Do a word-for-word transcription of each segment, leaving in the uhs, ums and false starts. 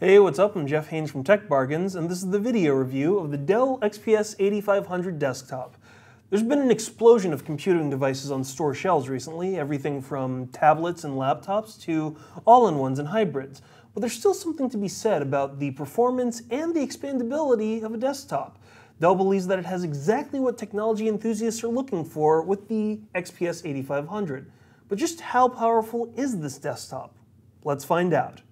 Hey, what's up? I'm Jeff Haynes from Tech Bargains, and this is the video review of the Dell X P S eighty-five hundred desktop. There's been an explosion of computing devices on store shelves recently, everything from tablets and laptops to all-in-ones and hybrids, but there's still something to be said about the performance and the expandability of a desktop. Dell believes that it has exactly what technology enthusiasts are looking for with the X P S eighty-five hundred. But just how powerful is this desktop? Let's find out.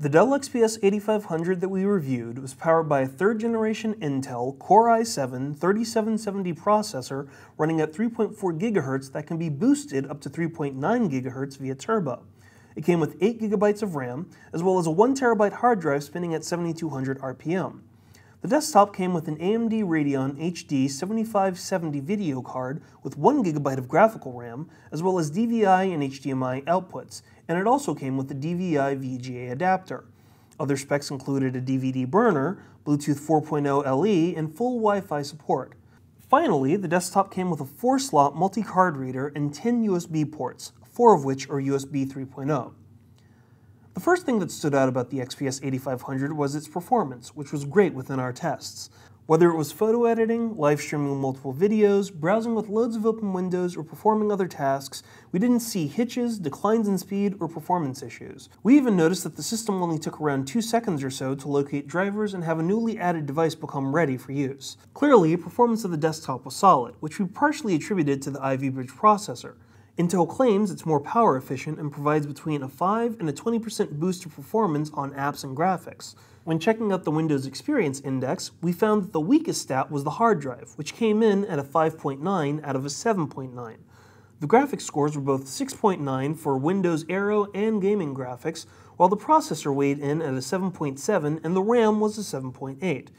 The Dell X P S eighty-five hundred that we reviewed was powered by a third generation Intel Core i seven thirty-seven seventy processor running at three point four gigahertz that can be boosted up to three point nine gigahertz via turbo. It came with eight gigabytes of RAM, as well as a one terabyte hard drive spinning at seventy-two hundred R P M. The desktop came with an A M D Radeon H D seventy-five seventy video card with one gigabyte of graphical RAM, as well as D V I and H D M I outputs, and it also came with a D V I V G A adapter. Other specs included a D V D burner, Bluetooth four point oh L E, and full Wi-Fi support. Finally, the desktop came with a four slot multi-card reader and ten U S B ports, four of which are U S B three point oh. The first thing that stood out about the X P S eighty-five hundred was its performance, which was great within our tests. Whether it was photo editing, live streaming multiple videos, browsing with loads of open windows, or performing other tasks, we didn't see hitches, declines in speed, or performance issues. We even noticed that the system only took around two seconds or so to locate drivers and have a newly added device become ready for use. Clearly, performance of the desktop was solid, which we partially attributed to the Ivy Bridge processor. Intel claims it's more power efficient and provides between a five and a twenty percent boost to performance on apps and graphics. When checking out the Windows Experience Index, we found that the weakest stat was the hard drive, which came in at a five point nine out of a seven point nine. The graphics scores were both six point nine for Windows Aero and gaming graphics, while the processor weighed in at a seven point seven and the RAM was a seven point eight.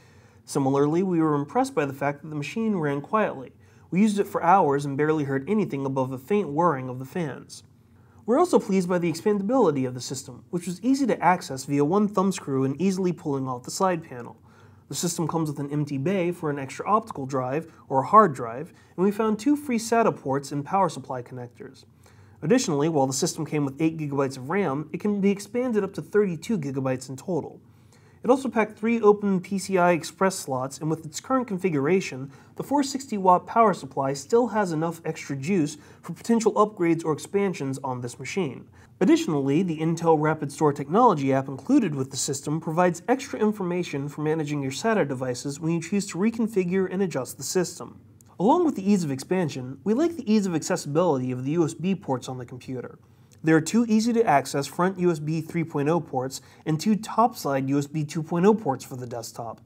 Similarly, we were impressed by the fact that the machine ran quietly. We used it for hours and barely heard anything above a faint whirring of the fans. We're also pleased by the expandability of the system, which was easy to access via one thumbscrew and easily pulling off the side panel. The system comes with an empty bay for an extra optical drive or a hard drive, and we found two free SATA ports and power supply connectors. Additionally, while the system came with eight gigabytes of RAM, it can be expanded up to thirty-two gigabytes in total. It also packed three open P C I Express slots, and with its current configuration, the four hundred sixty watt power supply still has enough extra juice for potential upgrades or expansions on this machine. Additionally, the Intel Rapid Storage technology app included with the system provides extra information for managing your SATA devices when you choose to reconfigure and adjust the system. Along with the ease of expansion, we like the ease of accessibility of the U S B ports on the computer. There are two easy-to-access front U S B three point oh ports and two topside U S B two point oh ports for the desktop.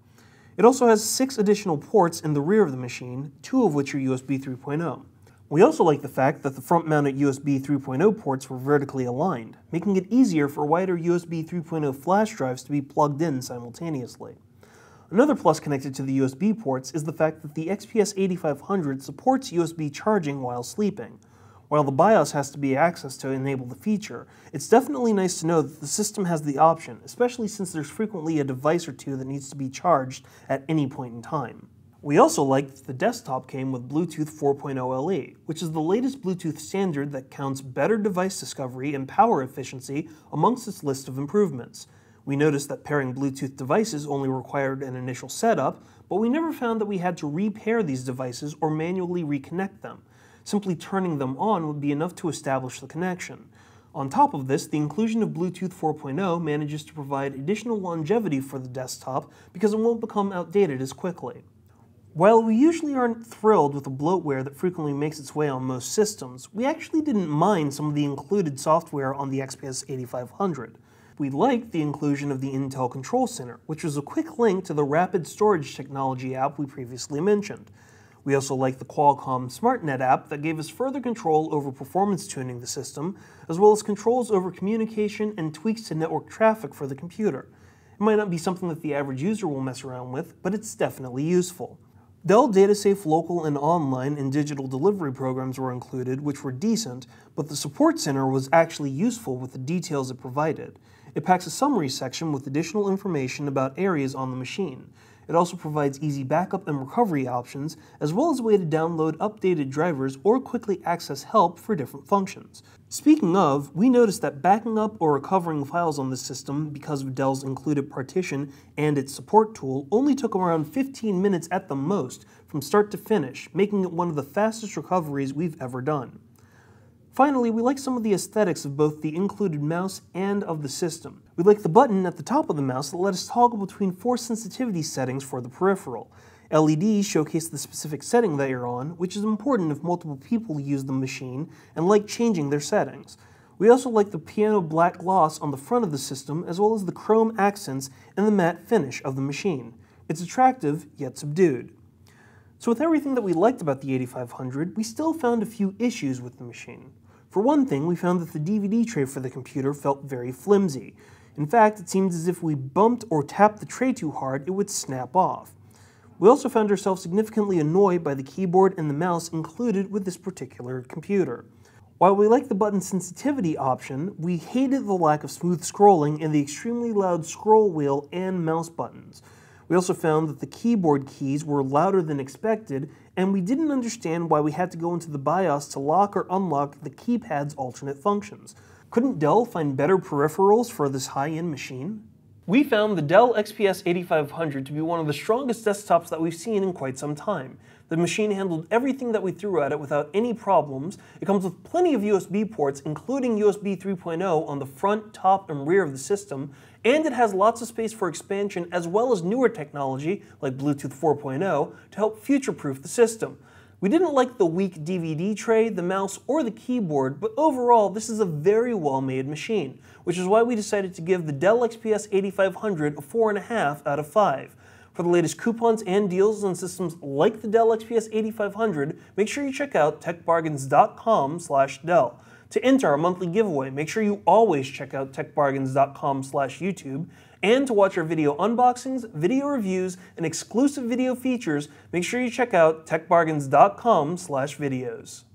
It also has six additional ports in the rear of the machine, two of which are U S B three point oh. We also like the fact that the front-mounted U S B three point oh ports were vertically aligned, making it easier for wider U S B three point oh flash drives to be plugged in simultaneously. Another plus connected to the U S B ports is the fact that the X P S eighty-five hundred supports U S B charging while sleeping. While the BIOS has to be accessed to enable the feature, it's definitely nice to know that the system has the option, especially since there's frequently a device or two that needs to be charged at any point in time. We also liked that the desktop came with Bluetooth four point oh L E, which is the latest Bluetooth standard that counts better device discovery and power efficiency amongst its list of improvements. We noticed that pairing Bluetooth devices only required an initial setup, but we never found that we had to repair these devices or manually reconnect them. Simply turning them on would be enough to establish the connection. On top of this, the inclusion of Bluetooth four point oh manages to provide additional longevity for the desktop because it won't become outdated as quickly. While we usually aren't thrilled with the bloatware that frequently makes its way on most systems, we actually didn't mind some of the included software on the X P S eighty-five hundred. We liked the inclusion of the Intel Control Center, which was a quick link to the Rapid Storage technology app we previously mentioned. We also like the Qualcomm SmartNet app that gave us further control over performance tuning the system, as well as controls over communication and tweaks to network traffic for the computer. It might not be something that the average user will mess around with, but it's definitely useful. Dell DataSafe local and online and digital delivery programs were included, which were decent, but the support center was actually useful with the details it provided. It packs a summary section with additional information about areas on the machine. It also provides easy backup and recovery options, as well as a way to download updated drivers or quickly access help for different functions. Speaking of, we noticed that backing up or recovering files on this system, because of Dell's included partition and its support tool, only took around fifteen minutes at the most from start to finish, making it one of the fastest recoveries we've ever done. Finally, we like some of the aesthetics of both the included mouse and of the system. We like the button at the top of the mouse that lets us toggle between four sensitivity settings for the peripheral. L E Ds showcase the specific setting that you're on, which is important if multiple people use the machine and like changing their settings. We also like the piano black gloss on the front of the system, as well as the chrome accents and the matte finish of the machine. It's attractive, yet subdued. So with everything that we liked about the eighty-five hundred, we still found a few issues with the machine. For one thing, we found that the D V D tray for the computer felt very flimsy. In fact, it seemed as if we bumped or tapped the tray too hard, it would snap off. We also found ourselves significantly annoyed by the keyboard and the mouse included with this particular computer. While we liked the button sensitivity option, we hated the lack of smooth scrolling and the extremely loud scroll wheel and mouse buttons. We also found that the keyboard keys were louder than expected, and we didn't understand why we had to go into the BIOS to lock or unlock the keypad's alternate functions. Couldn't Dell find better peripherals for this high-end machine? We found the Dell X P S eighty-five hundred to be one of the strongest desktops that we've seen in quite some time. The machine handled everything that we threw at it without any problems. It comes with plenty of U S B ports, including U S B three point oh on the front, top, and rear of the system, and it has lots of space for expansion as well as newer technology like Bluetooth four point oh to help future-proof the system. We didn't like the weak D V D tray, the mouse, or the keyboard, but overall this is a very well-made machine, which is why we decided to give the Dell X P S eighty-five hundred a four point five out of five. For the latest coupons and deals on systems like the Dell X P S eighty-five hundred, make sure you check out tech bargains dot com slash Dell. To enter our monthly giveaway, make sure you always check out tech bargains dot com slash YouTube. And to watch our video unboxings, video reviews, and exclusive video features, make sure you check out tech bargains dot com slash videos.